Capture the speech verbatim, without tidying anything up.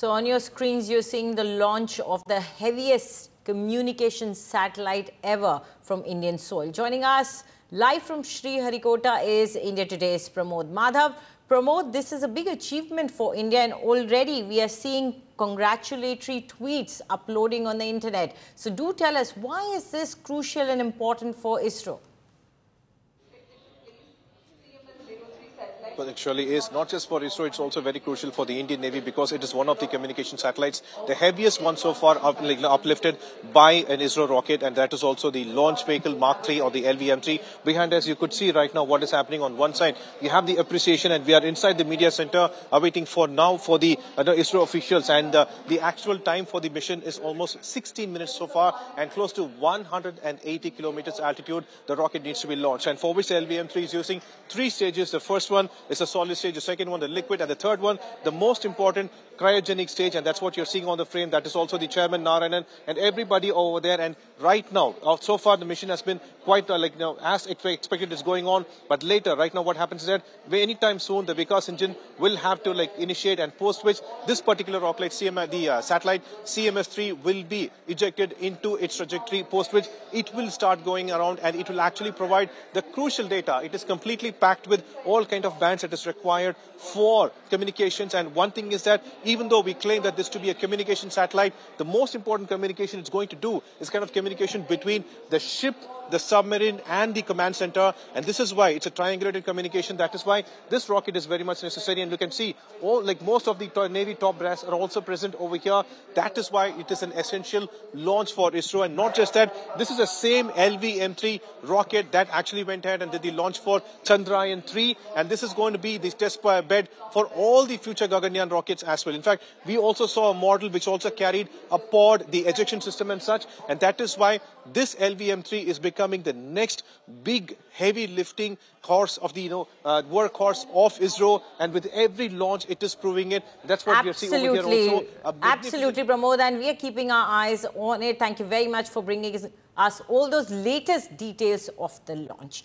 So on your screens, you're seeing the launch of the heaviest communication satellite ever from Indian soil. Joining us live from Sriharikota is India Today's Pramod Madhav. Pramod, this is a big achievement for India, and already we are seeing congratulatory tweets uploading on the internet. So do tell us, why is this crucial and important for ISRO? Actually is not just for ISRO, it's also very crucial for the Indian Navy, because it is one of the communication satellites, the heaviest one so far up, like, uplifted by an ISRO rocket, and that is also the launch vehicle Mark three or the L V M three. Behind us you could see right now what is happening. On one side you have the appreciation, and we are inside the media center awaiting for now for the, uh, the ISRO officials, and uh, the actual time for the mission is almost sixteen minutes so far, and close to one hundred eighty kilometers altitude the rocket needs to be launched, and for which the L V M three is using three stages. The first one is a solid stage, the second one the liquid, and the third one the most important cryogenic stage, and that's what you're seeing on the frame. That is also the chairman Narayanan and everybody over there. And right now, so far the mission has been quite uh, like you know, as expected is going on, but later right now what happens is that anytime soon the Vikas engine will have to like initiate, and post which this particular rocket, C M, the uh, satellite C M S three will be ejected into its trajectory, post which it will start going around, and it will actually provide the crucial data. It is completely packed with all kind of bands that is required for communications. And one thing is that even though we claim that this to be a communication satellite, the most important communication it's going to do is kind of communication between the ship, the submarine, and the command center, and this is why it's a triangulated communication. That is why this rocket is very much necessary, and you can see all, like most of the Navy top brass are also present over here. That is why it is an essential launch for ISRO. And not just that, this is the same L V M three rocket that actually went ahead and did the launch for Chandrayaan three, and this is going to be the test bed for all the future Gaganyaan rockets as well. In fact, we also saw a model which also carried a pod, the ejection system and such, and that is why this L V M three is becoming Becoming the next big heavy lifting horse of the you know uh, workhorse of ISRO, and with every launch it is proving it. That's what absolutely. We are seeing over here also. Absolutely, Pramod, and we are keeping our eyes on it. Thank you very much for bringing us all those latest details of the launch.